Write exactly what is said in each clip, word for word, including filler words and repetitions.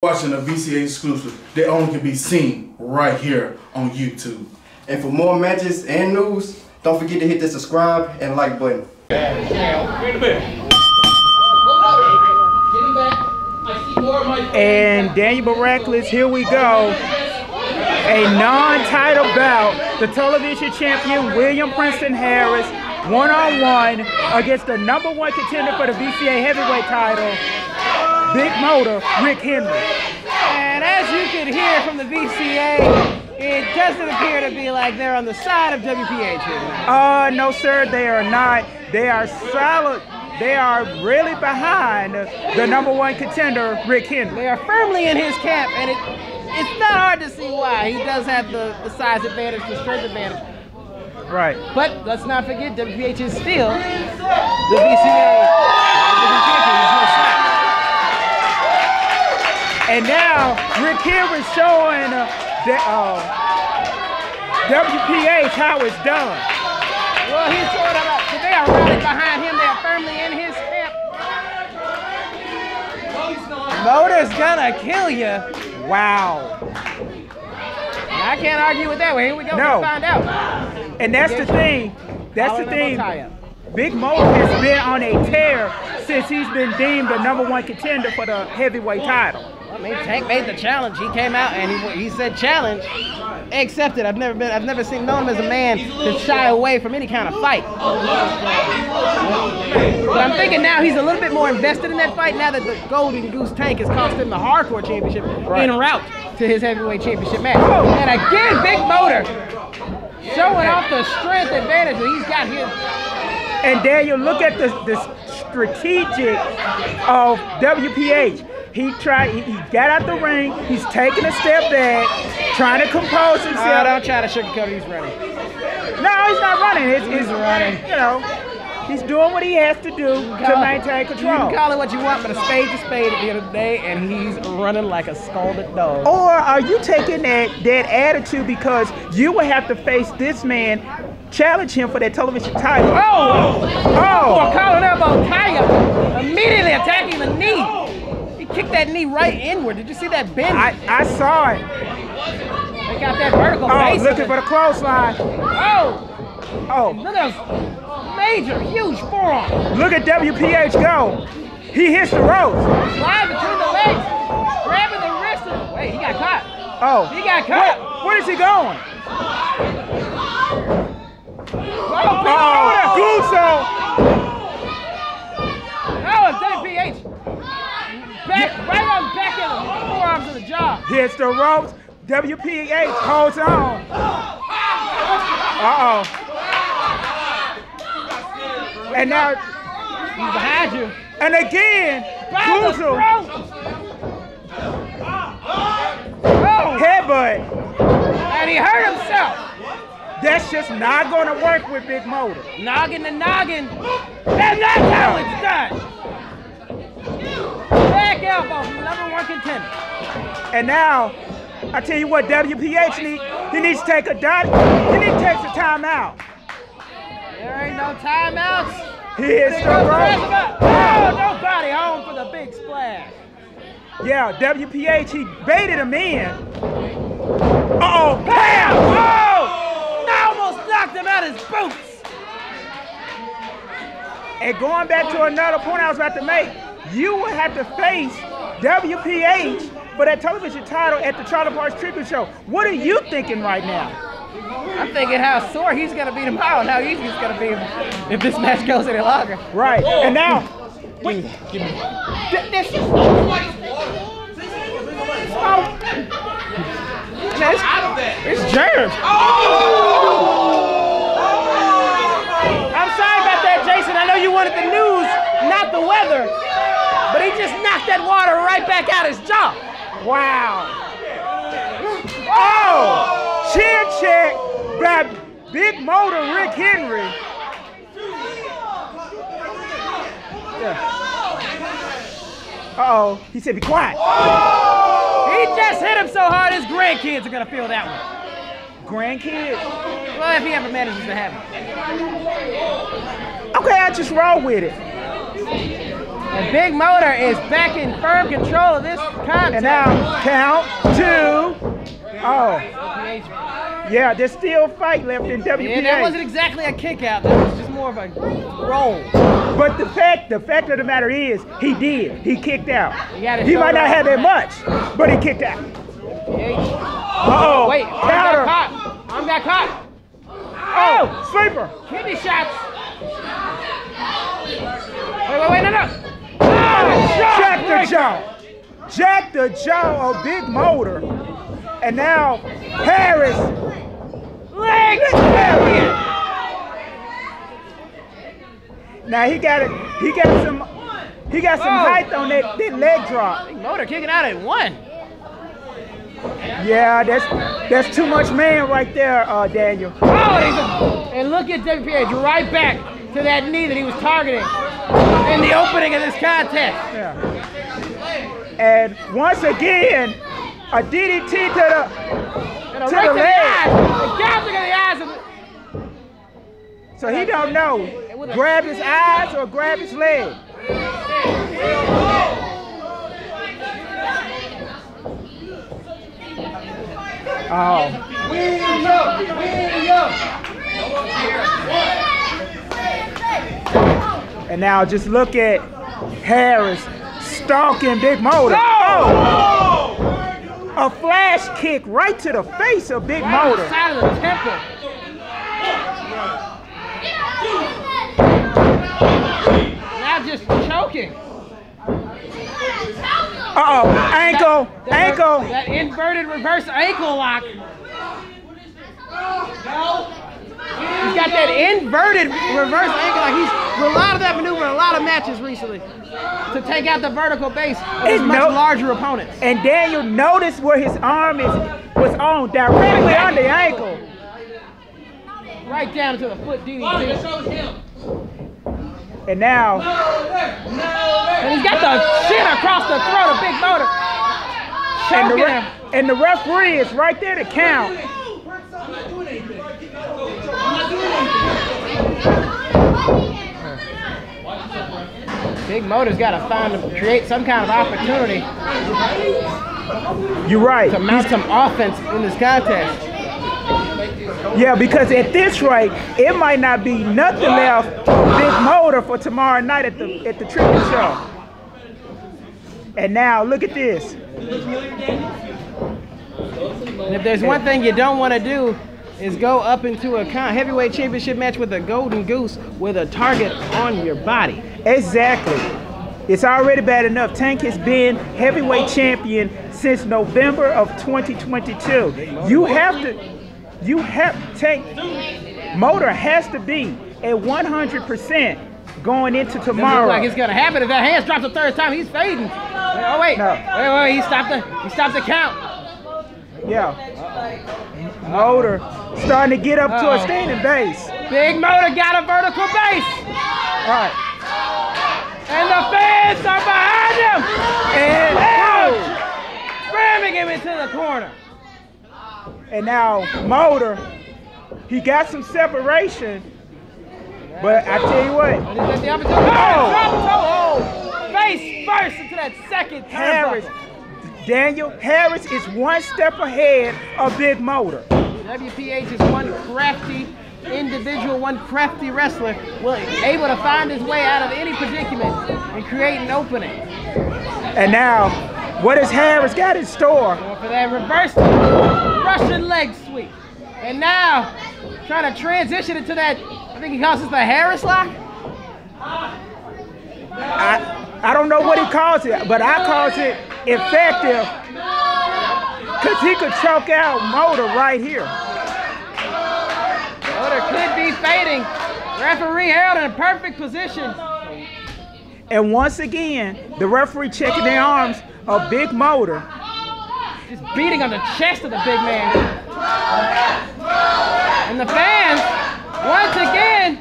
Watching a V C A exclusive, they only can be seen right here on YouTube. And for more matches and news, don't forget to hit the subscribe and like button. And Daniel Baraklis, here we go. A non-title bout, the television champion William Princeton Harris, one-on-one against the number one contender for the V C A heavyweight title, Big Motor Rick Henry. And as you can hear from the V C A, it doesn't appear to be like they're on the side of W P H here. Uh, no sir, they are not. They are solid. They are really behind the number one contender, Rick Henry. They are firmly in his camp, and it, it's not hard to see why. He does have the, the size advantage, the strength advantage. Right. But let's not forget, W P H is still the V C A. And now, Rick Henry is showing uh, the, uh, W P H how it's done. Well, he's showing them up. So they are right behind him. They are firmly in his camp. Motor's gonna kill you. Wow. I can't argue with that. Well, here we go. No. We'll find out. And that's the thing. That's the thing. Big Motor has been on a tear since he's been deemed the number one contender for the heavyweight title. I mean, Tank made the challenge. He came out and he, he said challenge accepted. I've never been, I've never seen known him as a man to shy away from any kind of fight. But I'm thinking now he's a little bit more invested in that fight now that the Golden Goose Tank has cost him the hardcore championship right. En route to his heavyweight championship match. Oh. And again, Big Motor showing off the strength advantage that he's got here. And Daniel, look at the, the strategic of W P H. He tried. He, he got out the ring. He's taking a step back, trying to compose himself. Uh, don't try to sugarcoat. He's running. No, he's not running. It's, he's it's running. You know, he's doing what he has to do to maintain control. You can call it what you want, but a spade to spade at the end of the day, and he's running like a scalded dog. Or are you taking that that attitude because you will have to face this man, challenge him for that television title? Oh, oh! Calling up on Kaya, immediately attacking the knee. Kick that knee right inward. Did you see that bend? I, I saw it. They got that vertical. Oh, base looking for the clothesline. Oh. Oh. Look at those major, huge forearm. Look at W P H go. He hits the ropes. Slide between the legs. Grabbing the wrist. And, wait, he got caught. Oh. He got caught. Where, where is he going? Oh, oh. Goose. Oh, it's W P H. Back, right on back in the forearms of the jaw. Here's the ropes. W P H holds on. Uh-oh. And now he's behind you. And again, Goozle. Oh, headbutt. And he hurt himself. That's just not going to work with Big Motor. Noggin to noggin. That's not how it's done. Back elbow from number one contender. And now, I tell you what, W P H needs, he needs to take a dot, he needs to take a timeout. There ain't no timeouts. He is so right. Oh, nobody home for the big splash. Yeah, W P H, he baited him in. Uh-oh, bam! Oh! I almost knocked him out his boots. And going back to another point I was about to make, you will have to face W P H for that television title at the Charlie Parks Tribute Show. What are you thinking right now? I'm thinking how sore he's going to be tomorrow and how easy it's going to be if this match goes any longer. Right. And now, wait. Give me. This is. It's germs. I'm sorry about that, Jason. I know you wanted the news, not the weather. But he just knocked that water right back out his jaw. Wow. Oh, chin check by Big Motor Rick Henry. Uh-oh, he said be quiet. He just hit him so hard his grandkids are going to feel that one. Grandkids? Well, if he ever manages to have it. Okay, I just roll with it. And Big Motor is back in firm control of this Contact. And now count two. Oh. Yeah, there's still fight left in W P A. Yeah, that wasn't exactly a kick out. That was just more of a roll. But the fact, the fact of the matter is, he did. He kicked out. He, he might not have that much, but he kicked out. Uh oh. Wait, arm counter. Got caught. Arm got caught. Oh, sleeper. Kidney shots. Wait, wait, wait, no, no. Oh, Jack the jaw. Jack the jaw of Big Motor. And now Harris. Leg carry. Now he got it. He got some. He got some oh. height on that, that leg drop. Big Motor kicking out at one. Yeah, that's that's too much man right there, uh, Daniel. Oh, and, a, and look at W P H right back to that knee that he was targeting in the opening of this contest. Yeah. And once again, a D D T to the and a to right the leg. Gouging in the eyes of the... So he don't know, grab his eyes or grab his leg. Oh. William, William. And now just look at Harris stalking Big Motor. Oh! A flash kick right to the face of Big right Motor. Side of the temple. Now just choking. Uh oh, ankle, that, that ankle. That inverted reverse ankle lock. He's got that inverted reverse ankle lock. He's relied on that maneuver in a lot of matches recently to take out the vertical base of his much no, larger opponents. And Daniel noticed where his arm is was on, directly on the ankle. Right down to the foot D D T. And now, and he's got the shin across the throat of Big Motor. And the, and the referee is right there to count. I'm not doing anything. Big Motor's got to find and create some kind of opportunity. You're right. To mount some offense in this contest. Yeah, because at this rate, it might not be nothing left for Big Motor for tomorrow night at the at the tribute show. And now look at this. And if there's one thing you don't want to do is go up into a heavyweight championship match with a golden goose with a target on your body. Exactly. It's already bad enough. Tank has been heavyweight champion since November of twenty twenty-two. You have to. You have Tank Motor has to be at one hundred percent going into tomorrow. It looks like it's gonna happen. If that hand's dropped the third time, he's fading. Oh wait, no. wait, wait, he stopped the he stopped the count. Yeah, uh-oh. Motor starting to get up uh-oh. to a standing base. Big Motor got a vertical base. All right, and the fans are behind him. And oh, ramming him into the corner. And now Motor, he got some separation, but I tell you what. Oh! Face first into that second time. Harris, Daniel Harris is one step ahead of Big Motor. W P H is one crafty individual, one crafty wrestler, able to find his way out of any predicament and create an opening. And now, what has Harris got in store? For that reverse Russian leg sweep. And now, trying to transition into that, I think he calls it the Harris lock? I, I don't know what he calls it, but I calls it effective. Because he could choke out Motor right here. Motor could be fading. Referee held in a perfect position. And once again, the referee checking their arms. A Big Motor. Just beating on the chest of the big man. And the fans, once again.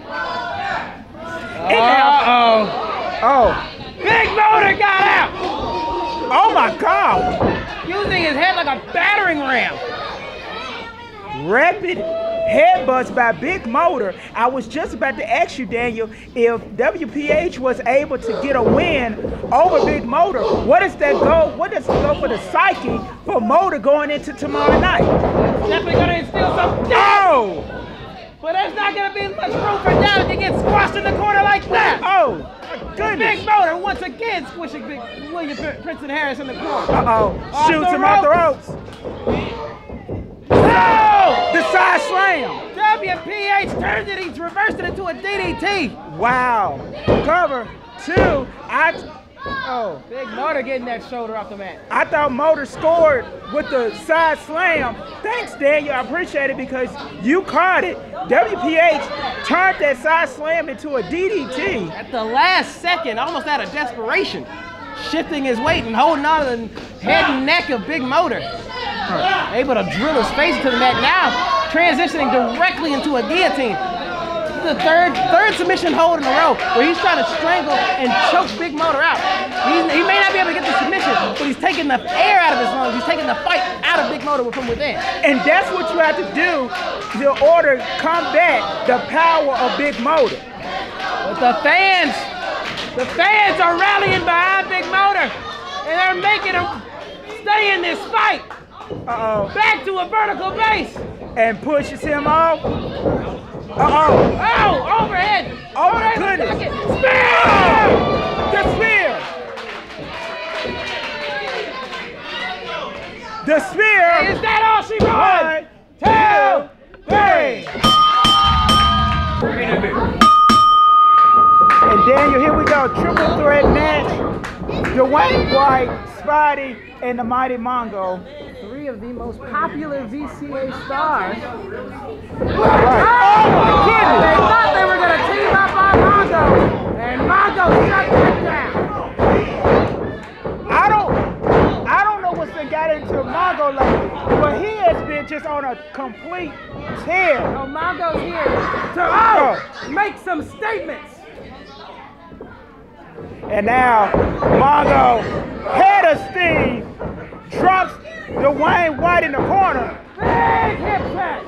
Uh-oh. Oh. Big Motor got out. Oh my God. Using his head like a battering ram. Rapid headbutts by Big Motor. I was just about to ask you, Daniel, if W P H was able to get a win over Big Motor, what does that go? What does it go for the psyche for Motor going into tomorrow night? Definitely gonna instill some doubt. Oh! But there's not gonna be much room for doubt to get squashed in the corner like that. Oh! Goodness. Big Motor once again squishing Big William Princeton Harris in the corner. Uh-oh. Shoots him off the ropes. No! The side slam. W P H turned it. He's reversed it into a D D T. Wow. Cover two. I oh. Big Motor getting that shoulder off the mat. I thought Motor scored with the side slam. Thanks, Daniel. I appreciate it because you caught it. W P H turned that side slam into a D D T. At the last second, almost out of desperation, shifting his weight and holding on to the head and neck of Big Motor. Huh. Able to drill his face into the mat. Now transitioning directly into a guillotine. The third third submission hold in a row where he's trying to strangle and choke Big Motor out. He's, he may not be able to get the submission, but he's taking the air out of his lungs. He's taking the fight out of Big Motor from within. And that's what you have to do to order combat the power of Big Motor. But the fans, the fans are rallying behind Big Motor, and they're making him stay in this fight. Uh-oh. Back to a vertical base. And pushes him off. Uh-oh. Oh, overhead. Oh, my goodness. Spear! Oh, the spear. The spear. Is that all she wrote? One, two, three. And Daniel, here we go. Triple threat match. Dwayne White, Spidey, and the Mighty Mongo. Three of the most popular V C A stars. Right. Oh my goodness! They thought they were gonna team up on Mongo, and Mongo shut that down. I don't, I don't know what's been got into Mongo lately, but he has been just on a complete tear. Oh, Mongo's here to oh, make some statements. And now, Mongo, head of steam, drops Dwayne White in the corner. Big hip check.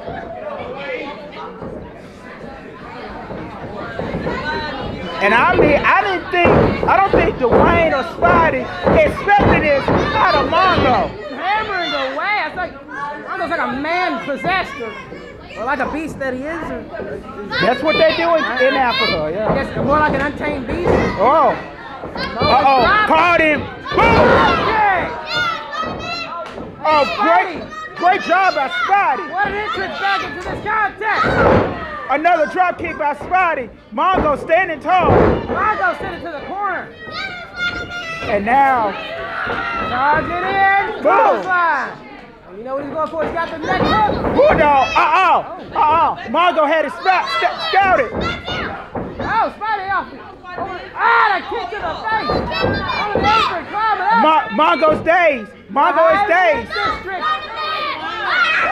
And I mean, I didn't think, I don't think Dwayne or Spidey expected this out of Mongo. Hammering away. It's like, Mongo's like a man possessed him. Or like a beast that he is. That's what they do in, in Africa, yeah. I guess more like an untamed beast. Oh. Uh-oh, caught him. Boom! Okay. Oh, great, great job by Spidey. What an entrance back into this contest. Another drop kick by Spidey. Mongo standing tall. Mongo standing to the corner. And now. Charging in. Boom! Boom. You know what he's going for? He's got the neck hook. Bulldog. Uh-oh. Uh-oh. Mongo had it scouted. Oh, Spidey off it. Ah, the kick to the face. Mongo's dazed. Mongo is dazed.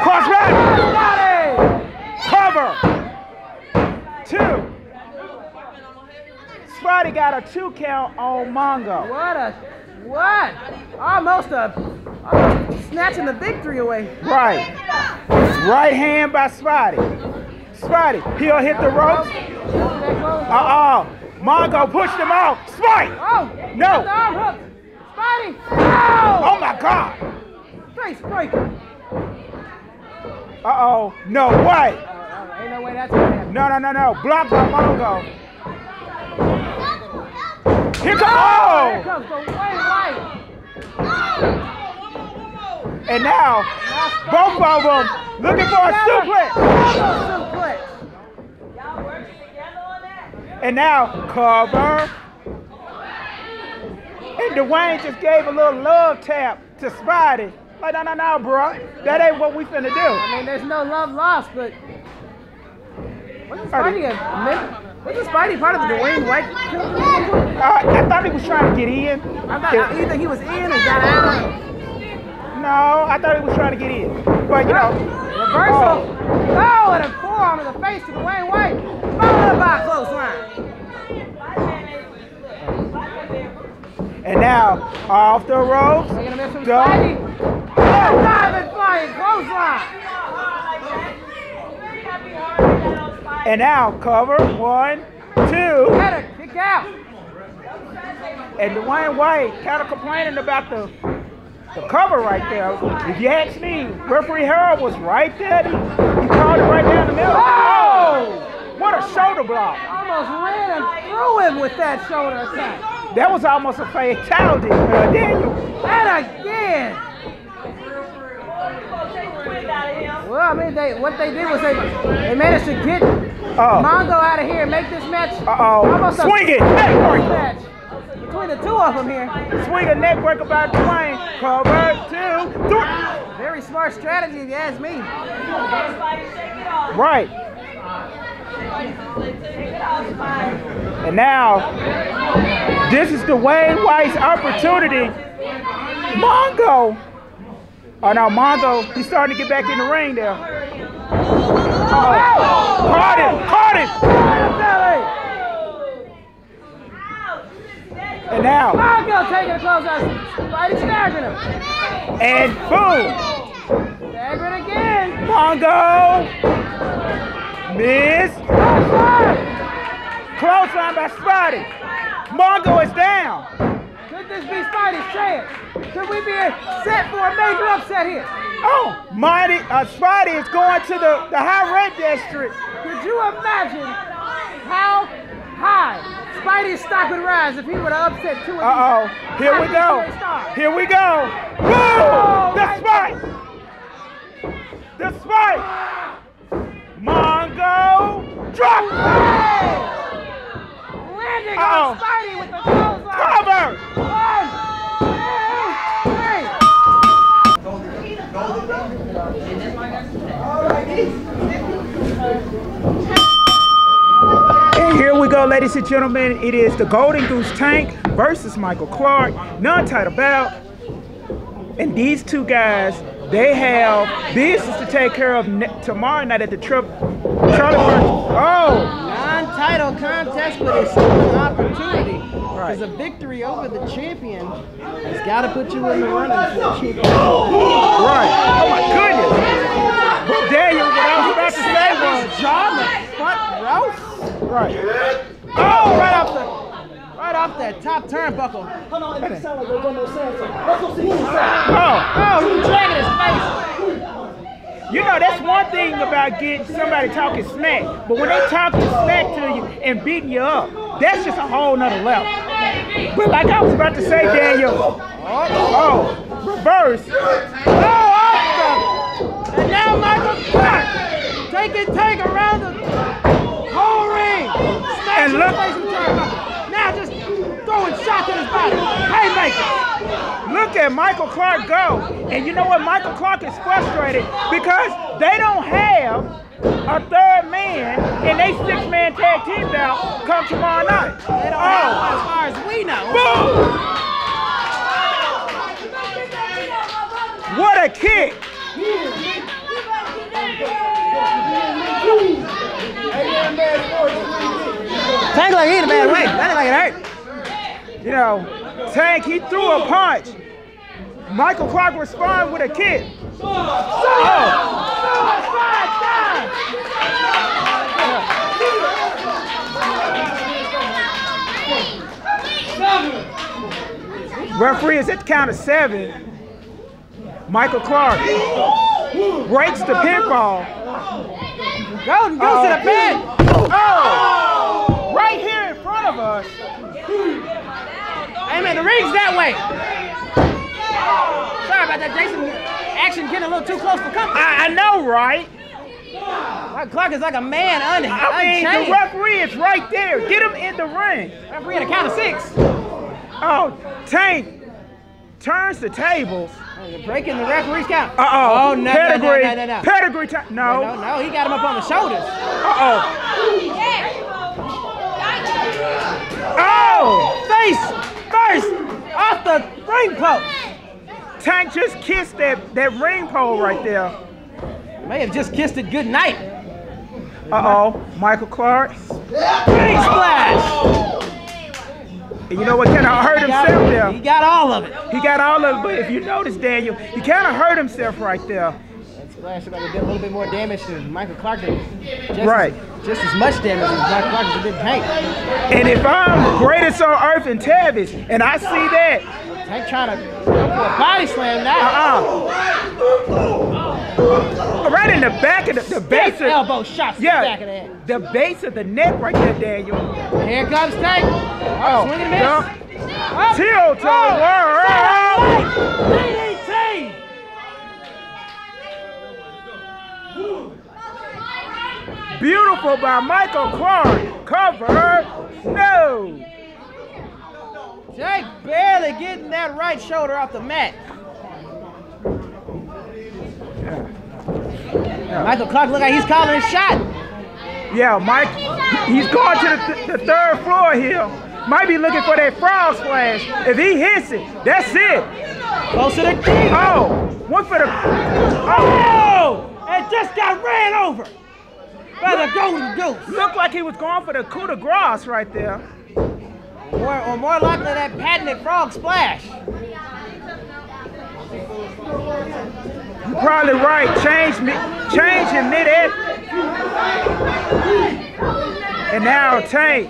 Cross right. Cover. Two. Spidey got a two count on Mongo. What a, what? Almost a... Uh, snatching the victory away. Right. Right hand by Spidey. Spidey, he'll hit the ropes. Uh-oh. Mongo pushed him off. Spike! Oh! No! Spidey! Oh! Oh my God! Face breaker. Uh-oh. No way. Uh, ain't no way that's gonna happen. No, no, no, no. Blocked by Mongo. Here comes. Oh! Here comes the Dwayne White. And now, both of them looking for a suplex. Y'all working together on that? And now, cover. And Dwayne just gave a little love tap to Spidey. Like, no, no, no, bro. That ain't what we finna do. I mean, there's no love lost, but... Wasn't Spidey, was Spidey part of the Dwayne White? Uh, I thought he was trying to get in. I thought either he was in or got out. No, I thought he was trying to get in. But you know. Reversal. Oh, oh and a forearm in the face to Dwayne White. Followed by a clothesline. And now, off the ropes. We're gonna miss him. Diving, flying clothesline. And out, cover, one, two. Kick out. And Dwayne White kind of complaining about the, the cover right there. If you ask me, referee Harold was right there. He, he called it right down the middle. Oh! What a shoulder block. Almost ran and threw him with that shoulder attack. That was almost a fatality, uh, Daniel. And again. Well, I mean, they what they did was they, they managed to get uh, Mongo out of here and make this match uh-oh. almost Swing a it. match between the two of them here. Swing a neck breaker by Dwayne. Cover, two, three. Very smart strategy, if you ask me. Right. And now, this is Dwayne White's opportunity. Mongo. Oh, now Mongo, he's starting to get back in the ring there. Uh-oh. Caught him, caught him! And now. Mongo taking a close out. Spidey staggering him. And boom! Staggering again. Mongo! Miss. Close line by Spidey. Mongo is down. Could this be Spidey's chance? Could we be set for a major upset here? Oh, Mighty, uh, Spidey is going to the, the high red district. Could you imagine how high Spidey's stock would rise if he would have upset two of these? Uh-oh, here we go. Here we go. Boom! Oh, the right spike! There. The spike! Mongo, drop! Oh. Landing Uh-oh. on Spidey with the close line. Cover! And here we go, ladies and gentlemen. It is the Golden Goose Tank versus Michael Clark, non-title bout. And these two guys, they have business to take care of tomorrow night at the trip. Oh! Non-title contest, but it's still an opportunity. Because a victory over the champion has got to put you in the running for the champion. Right. Oh my goodness. Daniel, what I was about to say was John the front row. Right. Oh, right off the, right off that top turnbuckle. Hold on, it sound like one more sense. Let's go see who's out. Oh, oh, he's dragging his face. You know, that's one thing about getting somebody talking smack, but when they talking smack to you and beating you up, that's just a whole nother level. But like I was about to say, Daniel, oh, oh reverse. Oh, awesome. And now Michael Clark, take and take around the whole ring. And look. Now just throwing shots at his body. Hey, Michael. Look at Michael Clark go. And you know what? Michael Clark is frustrated because they don't have a third man in a six-man tag team belt come tomorrow night. They don't oh. have one as far as we know. Boom! What a kick! Tank like he in a bad way. That ain't like it hurt. You know. Tank, he threw a punch. Michael Clark responded with a kick. Oh. Referee is at the count of seven. Michael Clark breaks the pinfall. Golden Goose to the pin. Oh, right here in front of us. Hey man, the ring's that way. Sorry about that, Jason. Action getting a little too close for comfort. I, I know, right? Wow, Clark is like a man under. I mean, unchained. The referee is right there. Get him in the ring. Referee at a count of six. Oh, Tank turns the tables. Oh, you're breaking the referee's count. Uh-oh. Oh, no, Pedigree. No, no, no, no, no. Pedigree. No. no. No, no, he got him up on the shoulders. Uh-oh. Oh, face. First, off the ring pole. Tank just kissed that, that ring pole right there. May have just kissed it good night. Uh-oh, Michael Clark. Big splash. And you know what, kind of hurt himself there. He got all of it. He got all of it, but if you notice, Daniel, he kind of hurt himself right there. Flash about did a little bit more damage to Michael Clark. Just right. As, just as much damage as Michael Clark as a big tank. And if I'm the greatest on earth in Tavis, and I see that. Tank trying to go for a body slam now. Uh-uh. Right in the back of the, the base of, elbow shots yeah, the back of the head. The base of the neck right there, Daniel. Here comes Tank. Oh, oh swing and miss. Up. Till to oh. the world. Beautiful by Michael Clark. Cover. No. Jake barely getting that right shoulder off the mat. Yeah. Michael Clark look like he's calling his shot. Yeah, Mike. He's going to the, th the third floor here. Might be looking for that frog splash. If he hits it, that's it. Close to the key. Oh, one for the. Oh, and oh, just got ran over. By the Golden Goose. Looked like he was going for the coup de grace right there. Or, or more likely that patented frog splash. You're probably right. Change me, change him mid-air. And now Tank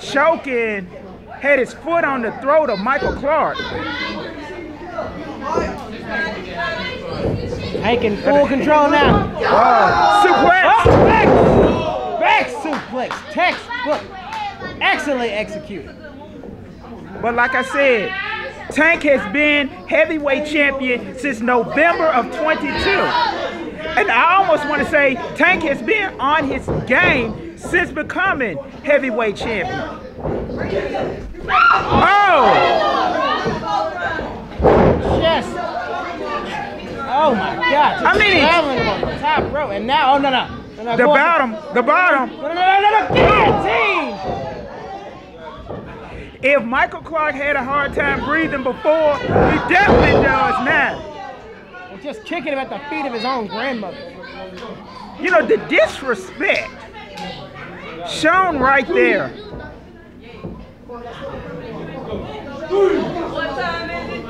choking, had his foot on the throat of Michael Clark. Tank in full control now. Wow. Suplex! Oh, back, back suplex. Textbook. Excellently executed. But like I said, Tank has been heavyweight champion since November of twenty-two. And I almost want to say Tank has been on his game since becoming heavyweight champion. Oh! Yes. Oh my God! I mean, on the top row, and now oh no no, no, no the bottom, to, the bottom. No no no no! no guillotine! If Michael Clark had a hard time breathing before, he definitely does now. And just kicking him at the feet of his own grandmother. You know the disrespect shown right there. What time is it?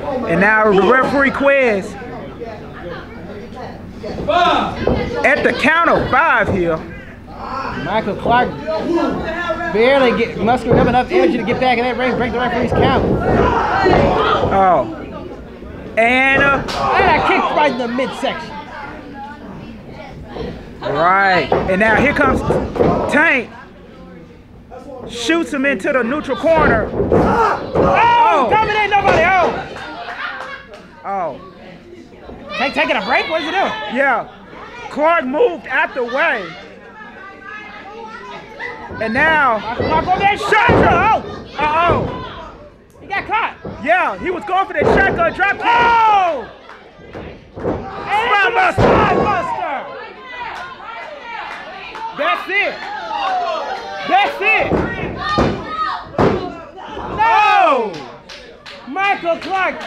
And now referee quiz. At the count of five here. Michael Clark barely get muscling up enough energy to get back in that ring, break the referee's count. Oh. And a, and a kick right in the midsection. Right. And now here comes Tank. Shoots him into the neutral corner. Oh! Coming in, nobody else! Oh. Tank taking a break? What is he doing? Yeah. Clark moved out the way. And now. Clark over that shotgun! Oh! Uh oh. He got caught. Yeah, he was going for that shotgun drop kick. Oh! Spinebuster! Spinebuster! That's it. That's it. No! Michael Clark.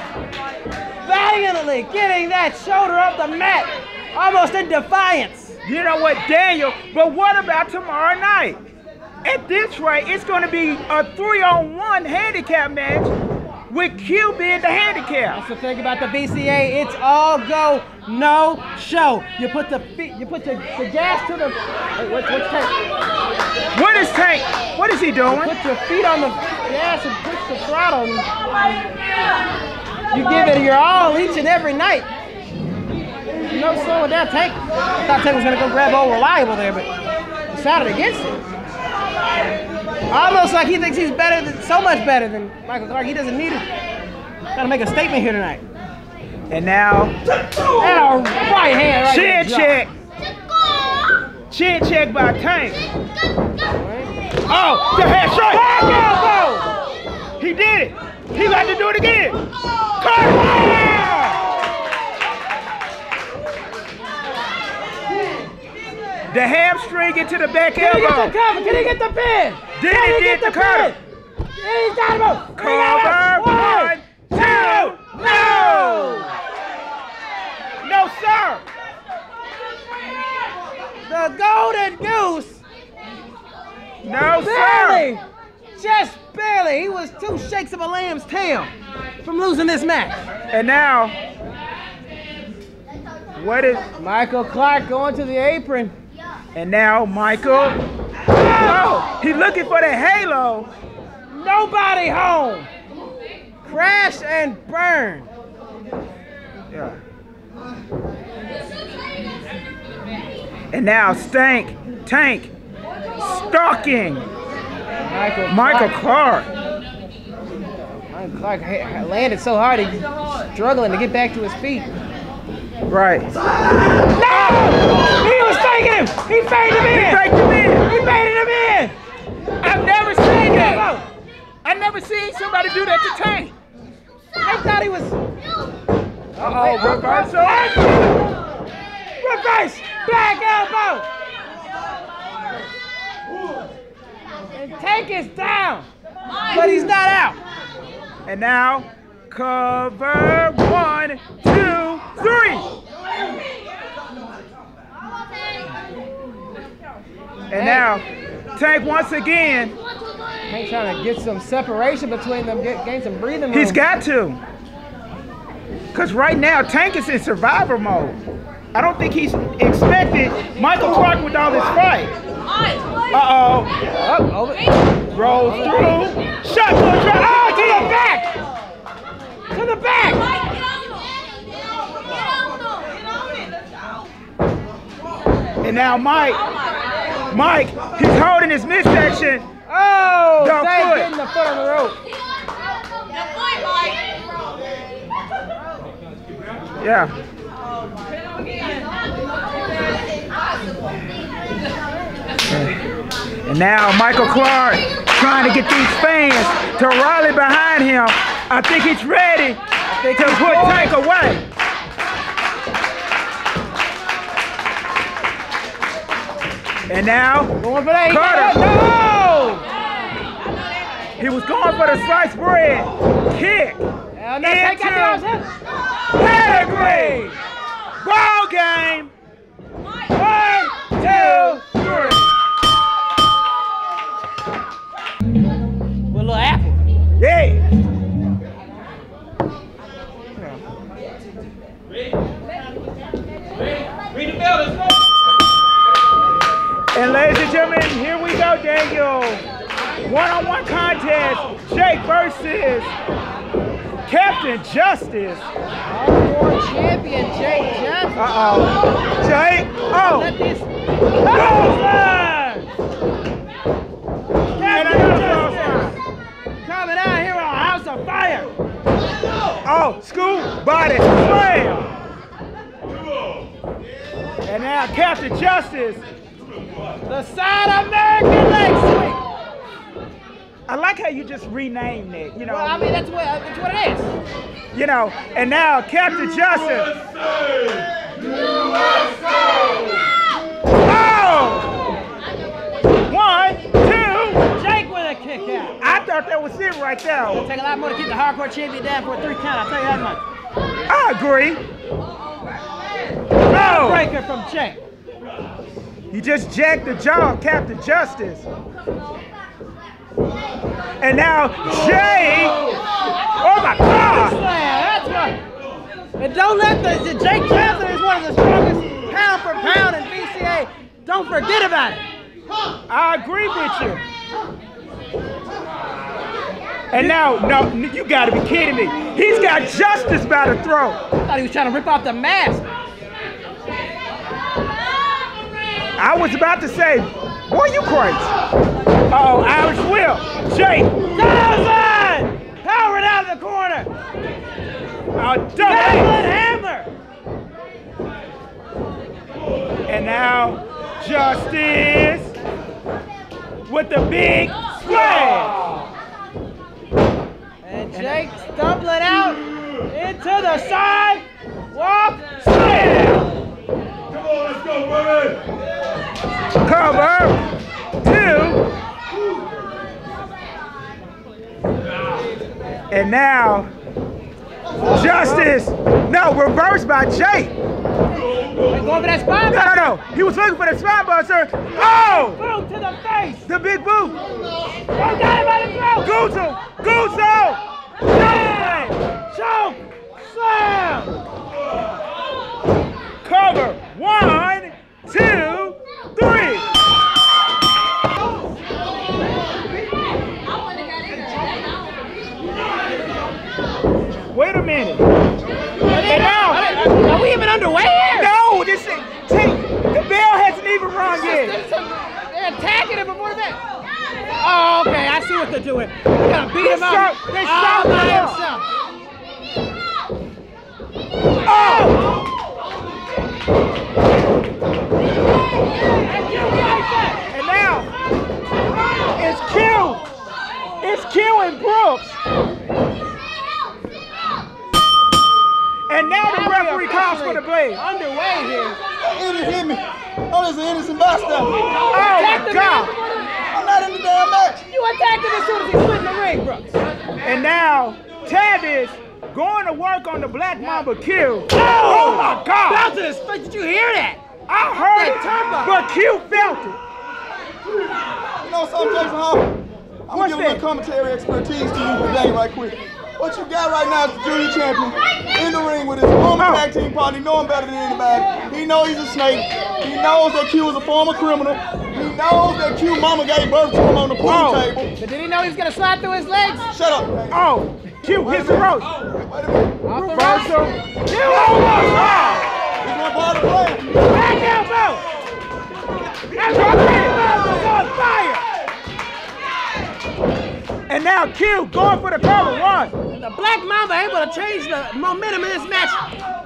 Valiantly getting that shoulder up the mat, almost in defiance. You know what, Daniel, but what about tomorrow night? At this rate, it's going to be a three on one handicap match with Q being the handicap. That's the thing about the V C A, it's all go, no show. You put the feet, you put the, the gas to the, what, what's Tank? What is Tank? What is he doing? You put your feet on the gas and push the throttle. And, you give it your all each and every night. You know, so with that Tank, I thought Tank was going to go grab Old Reliable there, but he sounded against it. Almost like he thinks he's better, than, so much better than Michael Clark. He doesn't need it. Got to make a statement here tonight. And now, and a right hand right Chin check. Chin check by Tank. Oh, the head strike. Back elbow. He did it. He's about to do it again. Clark! The hamstring into the back elbow. Can he get the cover? Can he get the pin? Did he get the cover? He's got him. Cover. One, two, no! No, sir. The Golden Goose. No, sir. Just barely. He was two shakes of a lamb's tail from losing this match. And now, What is Michael Clark going to the apron? And now Michael. Oh, he's looking for the halo. Nobody home. Crash and burn. Yeah. And now Stank, Tank, stalking Michael, Michael Clark. Michael Clark landed so hard he's struggling to get back to his feet. Right. No! He was faking him! He faked him in! He faked him in! He baited him in! I've never seen that! I've never seen somebody do that to Tank. I thought he was... Uh-oh, reversal! Reverse! Back elbow! And Tank is down, but he's not out. And now, cover one, two, three. And now, Tank once again. Tank's trying to get some separation between them, get, gain some breathing room. He's got to. Because right now, Tank is in survivor mode. I don't think he's expected Michael Clark with all this fight. Uh-oh. Oh, rolls through. Shot to the back. Oh, to the back. To the back. And now Mike. Mike, he's holding his midsection. Oh, Tank getting the foot on the rope. The foot, Mike. Yeah. And now Michael Clark trying to get these fans to rally behind him. I think he's ready think to put Tank away. And now going for that. Carter. No! He was going for the sliced bread kick into pedigree. Ball game. One, two, three. With a little apple. Yeah. Read the bell, let's go. And ladies and gentlemen, here we go, Daniel. One-on-one contest. Jake versus Captain Justice. All-War champion Jake Jackson. Uh-oh. Jake. Oh. Let this go. Go. And another crossline. Coming out here on House of Fire. Oh, school body slam. And now Captain Justice. The South American leg sweep. I like how you just renamed it, you know. Well, I mean, that's what, that's what it is. You know, and now Captain U S A, Justice. U S A! Oh! One, two. Jake with a kick out. I thought that was it right there. It'll take a lot more to keep the hardcore champion down for a three count, I'll tell you that much. I agree. Oh! Breaker from Jake. You just jacked the jaw, Captain Justice. And now Jay, oh my God! That's right. And don't let the, the Jake Jackson is one of the strongest pound for pound in V C A. Don't forget about it. I agree with you. And now, no, you gotta be kidding me. He's got Justice by the throat. I thought he was trying to rip off the mask. I was about to say, boy, you crazy. Uh oh, Irish Will, Jake, Donovan, powered out of the corner. A double hammer. And now, Justice with the big splash. And Jake stumbling out into the side walk slam. Come on, let's go, baby. Cover two. And now, Justice, no, reversed by Jake. He's going for that spine buster. No, no, no, he was looking for the spine buster. Oh! Boot to the face. The big boot. Oh, got him by the throat. Goozo, Goozo. Slam, choke, slam. Cover Oh, okay, I see what they're doing. They're going to beat him up. They shot by himself. Oh! And now, it's Q. It's Q and Brooks. And now the referee calls for the blade. Underway here. It is him. Oh, this is an innocent bystander. Oh, my God. I'm not in the damn match. You attacked him as soon as he split in the ring, Brooks. And now, Tavis going to work on the Black Mamba Q. Oh, oh my God. Bouncing his face. Did you hear that? I heard that it, turbo. But Q felt it. You know something, Jackson Hall? I'm going to give a little commentary expertise to you today right quick. What you got right now is the junior champion in the ring with his former tag team partner. He know him better than anybody. He knows he's a snake. He knows that Q is a former criminal. He knows that Q mama gave birth to him on the pool oh. table. But did he know he was going to slide through his legs? Shut up. Hey. Oh, Q hits the ropes. Wait a minute. Reversal. Q almost out. He's not part of the play. Back elbow. That's our great elbow on fire. And now Q going for the cover. One. The Black Mamba able to change the momentum in this match.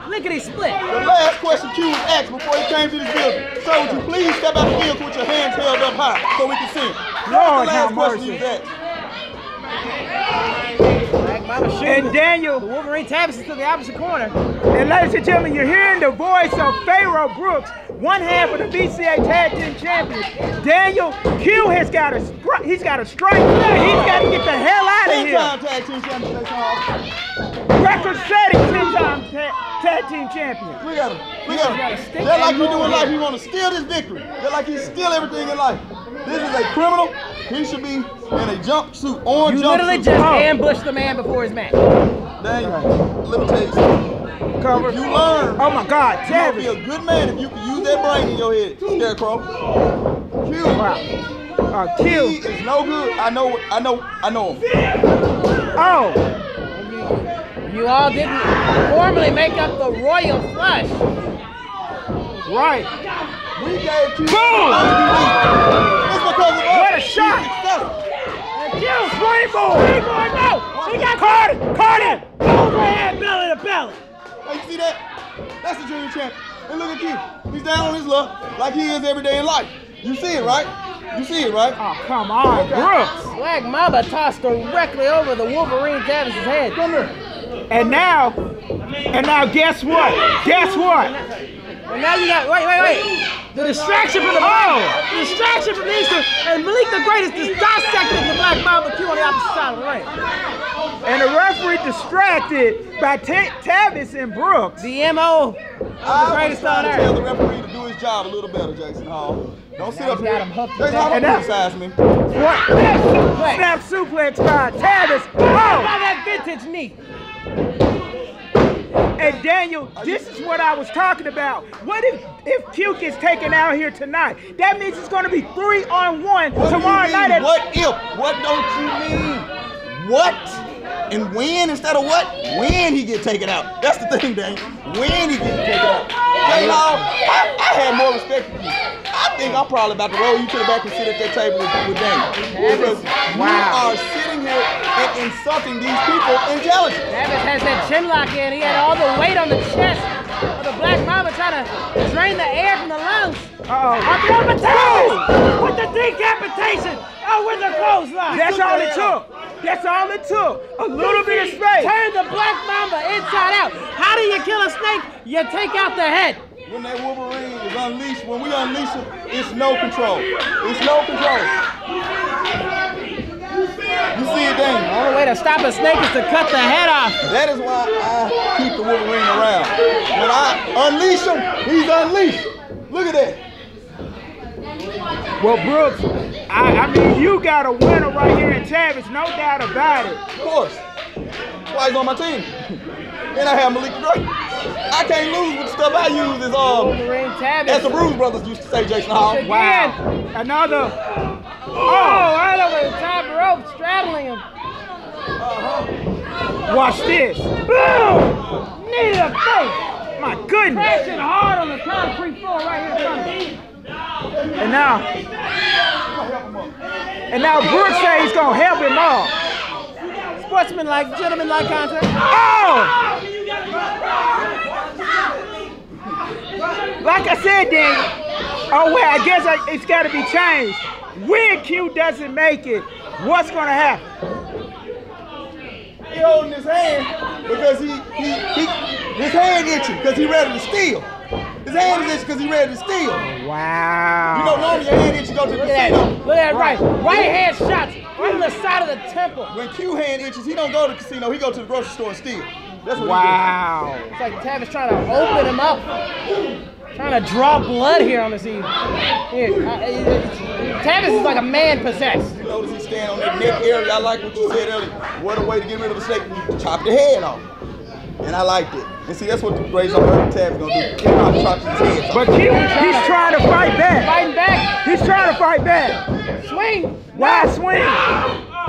Lickety split. The last question Q was asked before he came to this building. So would you please step out the field with your hands held up high so we can see it. Lord, the last question he was asked. Black Mamba shooting. And Daniel. The Wolverine Tavis is to the opposite corner. And ladies and gentlemen, you're hearing the voice of Pharaoh Brooks, one half of the V C A Tag Team Champions. Daniel, Q has got a strike. He's got a strike. He's got to get the hell out of here. Team team record-setting ten-time ta Tag Team Champion. We got him. We got him. They're like we do in life. We want to steal this victory. They're like he steal everything in life. This is a criminal. He should be in a jumpsuit. Orange jumpsuit. You literally just oh. ambushed the man before his match. Daniel, let me tell you something. Cover. If you learn, oh my God, Tavis, you be a good man if you can use that brain in your head, Scarecrow. Q, wow. uh, Q he is no good. I know, I know, I know him. Oh, you all didn't formally make up the royal flush, right? We gave Q. Boom! It's because of us. What a shot! Q, springboard, springboard, no! He got caught him, caught him, overhead belly to belly. Oh, you see that? That's the junior champion. And look at Q. He's down on his luck like he is every day in life. You see it, right? You see it, right? Oh, come on, okay. Brooks. Black Mamba tossed directly over the Wolverine Tavis' head. Come here. And now, and now guess what? Guess what? And now you got, wait, wait, wait. The distraction from the ball. Oh. The distraction from these two. And Malik the Greatest just dissected the Black Mamba Q on the opposite side of the ring. And the referee distracted by Tavis and Brooks. The M O I the greatest on earth. Tell the referee to do his job a little better, Jackson Hall. Don't sit up here. Don't criticize me. Snap suplex by Tavis. Oh! By that vintage knee. And Daniel, this is what I was talking about. What if, if Q gets taken out here tonight? That means it's going to be three on one what tomorrow night. At what if? What don't you mean? What? And when instead of what? When he get taken out. That's the thing, Daniel. When he get taken out. Daniel, I, I had more respect for you. I think I'm probably about to roll you to the back and sit at that table with, with Daniel. Because wow. you are sitting here and insulting these people intelligence. Davis has that chin lock in. He had all the weight on the chest of the Black Mamba trying to drain the air from the lungs. Uh-oh. Oh. With the decapitation. Oh, with the clothesline. That's all it took. That's all it took. A little bit of space. Turn the Black Mamba inside out. How do you kill a snake? You take out the head. When that Wolverine is unleashed, when we unleash him, it's no control. It's no control. You see it, Daniel. The only way to stop a snake is to cut the head off. That is why I keep the Wolverine around. When I unleash him, he's unleashed. Look at that. Well, Brooks, I, I mean, you got a winner right here in Tavis, no doubt about it. Of course. Why he's on my team. And I have Malik the Greatest. I can't lose with the stuff I use is, um, as the Bruise Brothers used to say, Jackson Hall. Again, wow. Another. Oh, right over the top rope, straddling him. Uh-huh. Watch this. Boom! Knee to the face. My goodness. Crashing hard on the concrete floor right here in front of me. And now, And now Brooks says he's going to help him off. Sportsman like, gentleman like contact. Oh! Like I said, then, oh, well, I guess I, it's got to be changed. When Q doesn't make it, what's going to happen? He holding his hand because he, he, he his hand itching because he ready to steal. His hand is itching because he ready to steal. Wow. You don't know your hand itching go to the casino. Look at that right. Right hand shots right on the side of the temple. When Q hand itches, he don't go to the casino. He go to the grocery store and steal. That's what wow. He does. It's like Tavis trying to open him up. Trying to draw blood here on this evening. Yeah, Tavis is like a man possessed. You notice he's standing on that neck area. I like what you said earlier. What a way to get rid of a snake. You chop the head off. And I liked it. And see, that's what the Braves on Tavis is going to do. Out, chop his head off. But he, he's trying to fight back. Fighting back. He's trying to fight back. Swing. Why swing? Oh,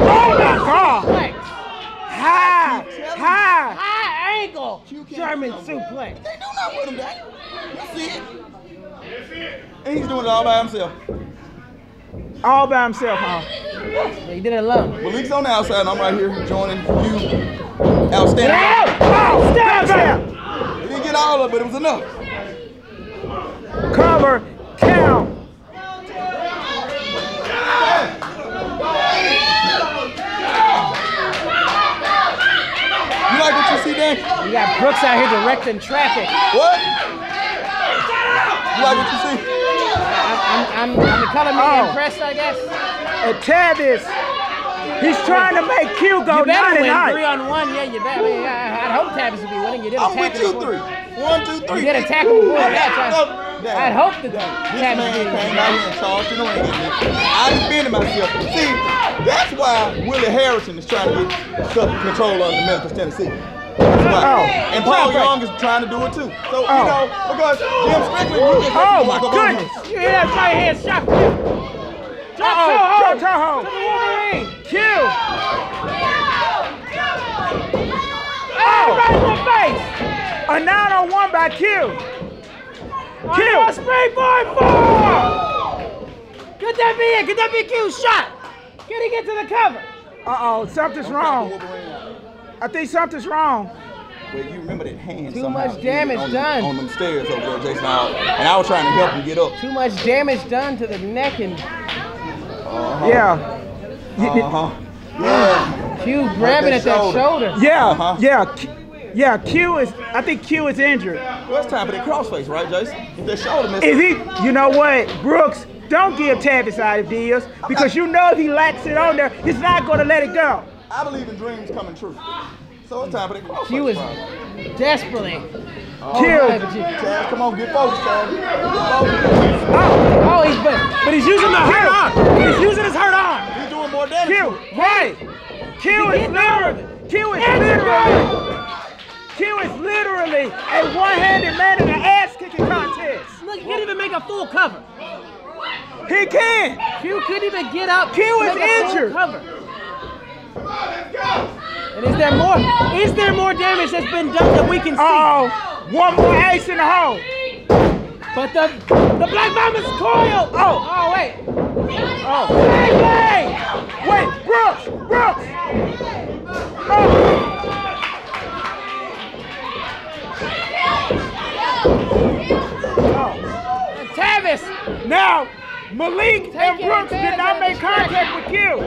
my God. Like, high, high, high angle German suplex. They do not with him, Daniel. That's it. That's it. And he's doing it all by himself. All by himself, huh? He did it alone. Malik's on the outside, and I'm right here joining you. Outstanding. Get out! Oh, stop there! He didn't get all of it, but it was enough. Cover, count. You like what you see, Dan? You got Brooks out here directing traffic. What? You like what you see? I'm, I'm, I'm, I'm the color man oh. impressed, I guess. And Tavis, he's trying to make Q go nine and nine. You better win three on one, yeah, you better. I, mean, I, I hope Tavis will be winning. You did I'm attack with you three. One, two, three. You did attack him before that. I'd hope that Tavis would be winning. I was in charge. You know what I mean? I defended myself. See? That's why Willie Harrison is trying to get self-control of the Memphis, Tennessee. Oh. And Paul Young is trying to do it too. So, oh. you know, because Jim Strickland... Oh, my goodness! Go you hear that right hand shot? Drop uh-oh. Toho! Toho! To the Wolverine! Q! Oh! Right in the face! A nine oh one by Q! Q! A springboard four! Could that be it? Could that be Q's shot? Can he get to the cover? Uh-oh, something's wrong. I think something's wrong. Well, you remember that hand Too somehow. much damage on done. The, on them stairs over there, Jason. And I was trying to help him get up. Too much damage done to the neck and... Uh-huh. Yeah. Uh-huh. Yeah. Q grabbing at that shoulder. Yeah, uh-huh. yeah. Yeah, Q is, I think Q is injured. Well, it's time for that crossface, right, Jason? If that shoulder missed... Is he, you know what, Brooks, don't give Tavis ideas because you know if he lacks it on there, he's not going to let it go. I believe in dreams coming true. So it's time for the crossface. Q is desperately. Oh, Q. Tavis, come on, get focused, Tavis. Oh, oh, he's but, but he's using the hurt arm. He's using his hurt arm. He's doing more damage. Q, right. Q is literally. Q is literally. Q is literally a one-handed man in an ass-kicking contest. Look, he can't even make a full cover. He can. Q couldn't even get up. Q is injured. Cover. Come on, let's go. And is there more? Is there more damage that's been done that we can see? Uh oh, one more ace in the hole. But the the Black Mamba's coiled. Oh, oh wait. Oh, wait, wait, wait, Brooks, Brooks. Oh. Oh. Tavis now. Malik Take and Brooks did not make contact with Q.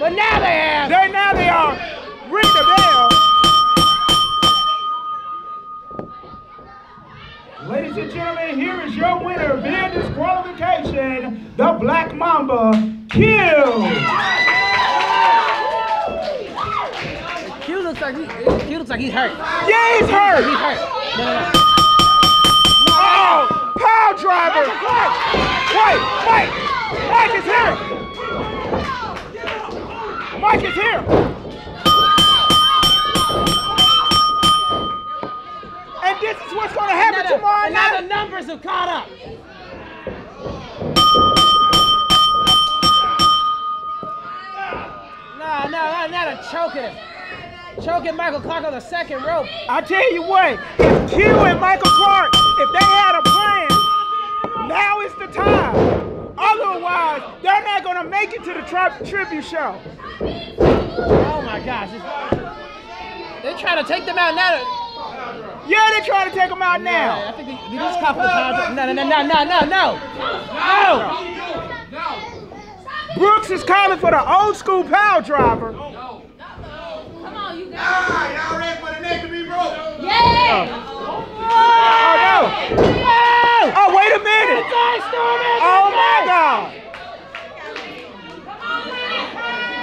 But now they have. They now they are. Ring the bell. Ladies and gentlemen, here is your winner via disqualification, the Black Mamba, Q. Q looks like he, Q looks like he's hurt. Yeah, he's hurt. He's hurt. No, no, no. Oh! Power driver! Wait, wait! Mike is here! Mike is here! And this is what's going to happen now the, tomorrow night! Now the numbers have caught up! No, no, not a choking him. Choking Michael Clark on the second rope. I tell you what, if Q and Michael Clark, if they had a plan, now is the time. Otherwise, they're not going to make it to the tri show. Oh my gosh. It's, they're trying to take them out now. Yeah, they're trying to take them out now. Yeah, I think they, they just copped the contract. No, no, no, no, no, no, no. No. Brooks is calling for the old school power driver. No. Come on, you guys. Ah, y'all ready for the neck to be broke? Yeah. Oh, no. Oh, oh, wait a minute. Oh, my God.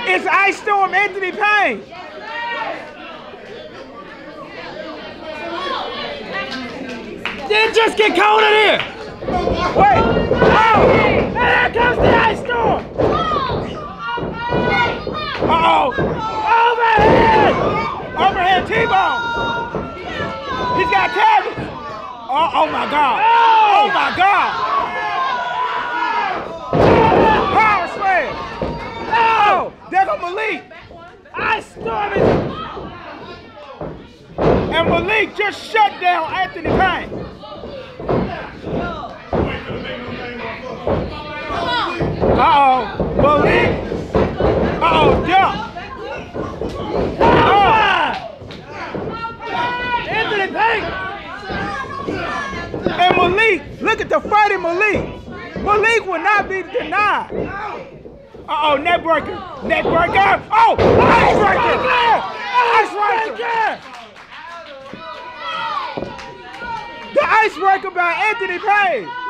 It's Ice Storm Anthony Payne. Yes, didn't just get cold in here. Wait. Oh, there comes the Ice Storm. Uh-oh. Overhead. Overhead T-bone. He's got Tavis. Oh, oh, my God. Oh, my God. There goes Malik. Ice Storm is... And Malik just shut down Anthony Payne. Uh-oh. Malik. Uh-oh, jump. Oh. Anthony Payne. And Malik. Look at the fighting Malik. Malik will not be denied. Uh-oh, net breaker, net breaker, oh, ice breaker, ice breaker, the ice breaker by Anthony Payne.